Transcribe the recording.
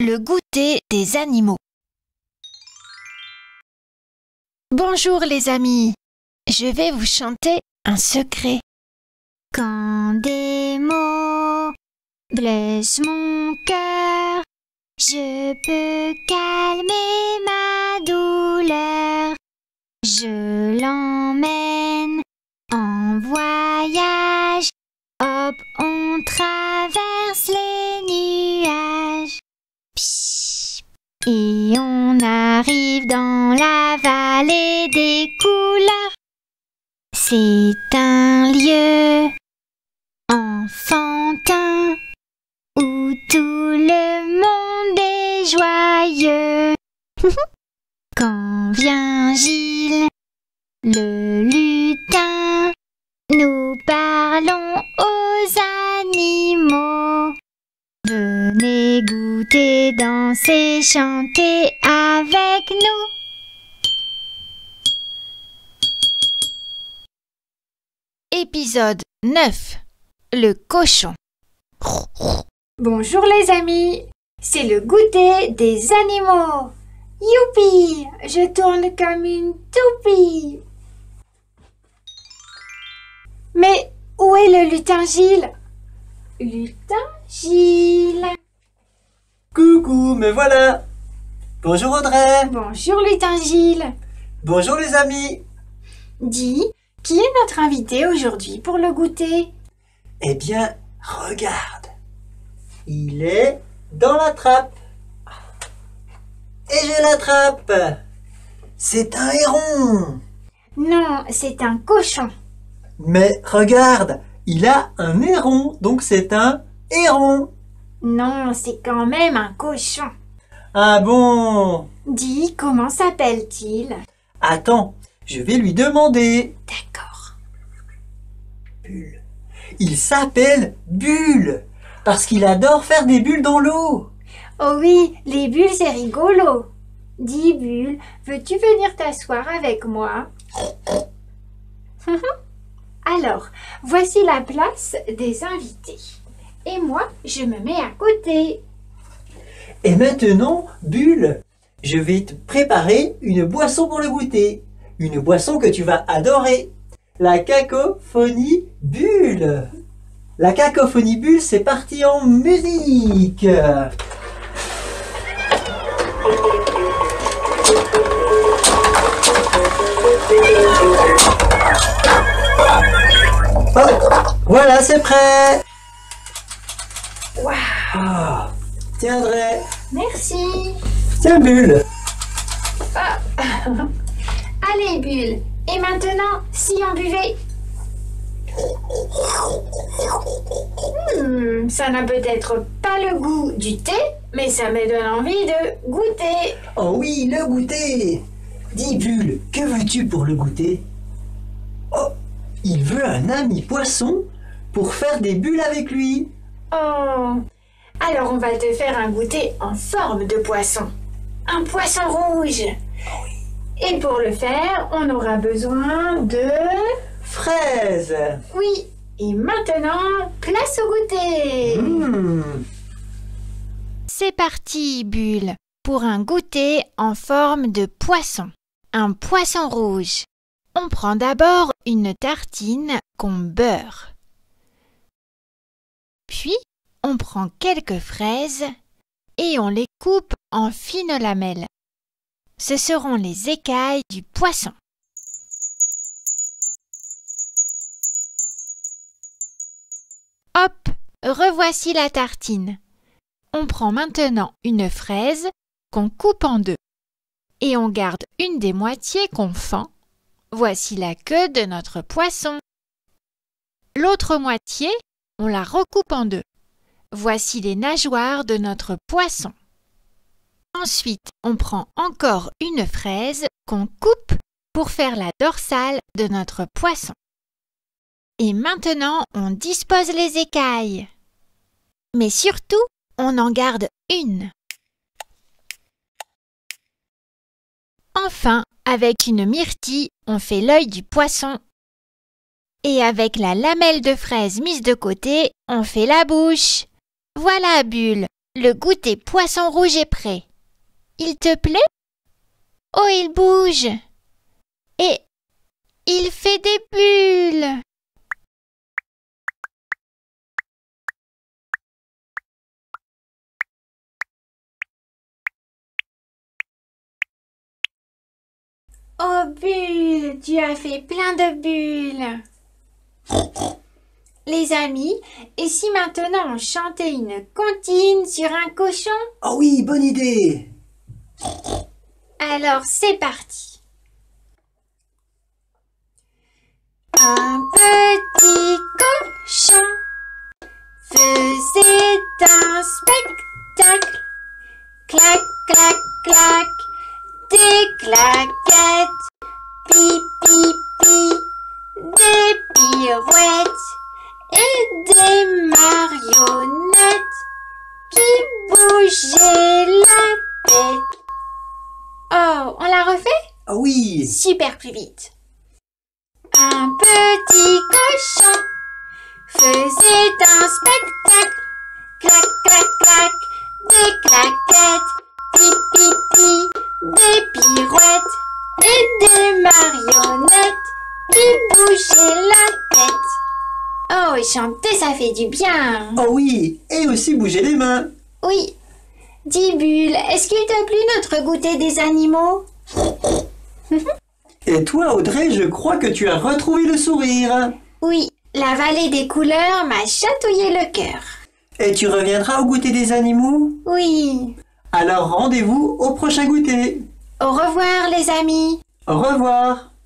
Le goûter des animaux. Bonjour les amis, je vais vous chanter un secret. Quand des mots blessent mon cœur, je peux calmer ma douleur. Je l'emmène en voyage, hop, on traverse les nuages. Et on arrive dans la vallée des couleurs. C'est un lieu enfantin où tout le monde est joyeux. Quand vient Gilles, le lutin, nous parlons aux animaux. Venez goûter, danser, chanter avec nous. Épisode 9. Le cochon. Bonjour les amis, c'est le goûter des animaux. Youpi, je tourne comme une toupie. Mais où est le lutin Gilles? Lutin Gilles. Coucou, me voilà. Bonjour Audrey. Bonjour Lutin Gilles. Bonjour les amis. Dis, qui est notre invité aujourd'hui pour le goûter? Eh bien, regarde. Il est dans la trappe. Et je l'attrape. C'est un héron. Non, c'est un cochon. Mais regarde, il a un héron, donc c'est un héron. Non, c'est quand même un cochon. Ah bon? Dis, comment s'appelle-t-il? Attends, je vais lui demander. D'accord. Bulle. Il s'appelle Bulle, parce qu'il adore faire des bulles dans l'eau. Oh oui, les bulles, c'est rigolo. Dis, Bulle, veux-tu venir t'asseoir avec moi? Alors, voici la place des invités. Et moi, je me mets à côté. Et maintenant, Bulle, je vais te préparer une boisson pour le goûter. Une boisson que tu vas adorer. La cacophonie Bulle. La cacophonie Bulle, c'est parti en musique. Voilà, c'est prêt. Waouh. Oh, tiens, Audrey. Merci. Tiens, Bulle. Oh. Allez, Bulle. Et maintenant, si en buvez. Ça n'a peut-être pas le goût du thé, mais ça me donne envie de goûter. Oh oui, le goûter. Dis, Bulle, que veux-tu pour le goûter? Oh, il veut un ami poisson pour faire des bulles avec lui. Oh, alors on va te faire un goûter en forme de poisson. Un poisson rouge. Oh oui. Et pour le faire, on aura besoin de... fraises. Oui, et maintenant, place au goûter. C'est parti, Bulle, pour un goûter en forme de poisson. Un poisson rouge. On prend d'abord une tartine qu'on beurre. Puis, on prend quelques fraises et on les coupe en fines lamelles. Ce seront les écailles du poisson. Hop, revoici la tartine. On prend maintenant une fraise qu'on coupe en deux. Et on garde une des moitiés qu'on fend. Voici la queue de notre poisson. L'autre moitié, on la recoupe en deux. Voici les nageoires de notre poisson. Ensuite, on prend encore une fraise qu'on coupe pour faire la dorsale de notre poisson. Et maintenant, on dispose les écailles. Mais surtout, on en garde une. Enfin, avec une myrtille, on fait l'œil du poisson. Et avec la lamelle de fraise mise de côté, on fait la bouche. Voilà, Bulle, Le goûter poisson rouge est prêt. Il te plaît? Oh, il bouge. Et il fait des bulles. Oh, Bulle, tu as fait plein de bulles. Les amis, et si maintenant on chantait une comptine sur un cochon? Oh oui, bonne idée! Alors c'est parti! Un petit cochon faisait un spectacle. Clac, clac, clac, des claquettes. Pi, pi, pi, des pirouettes. Et des marionnettes qui bougeaient la tête. Oh, on la refait? Ah oui! Super, plus vite. Un petit cochon faisait un spectacle. Clac, clac, clac, des claquettes. Pi, pi, pi, des pirouettes. Et des marionnettes qui bougeaient la tête. Oh, et chanter, ça fait du bien. Oh oui, et aussi bouger les mains. Oui. Dis, Bulle, est-ce qu'il t'a plu notre goûter des animaux? Et toi, Audrey, je crois que tu as retrouvé le sourire. Oui, la vallée des couleurs m'a chatouillé le cœur. Et tu reviendras au goûter des animaux? Oui. Alors rendez-vous au prochain goûter. Au revoir, les amis. Au revoir.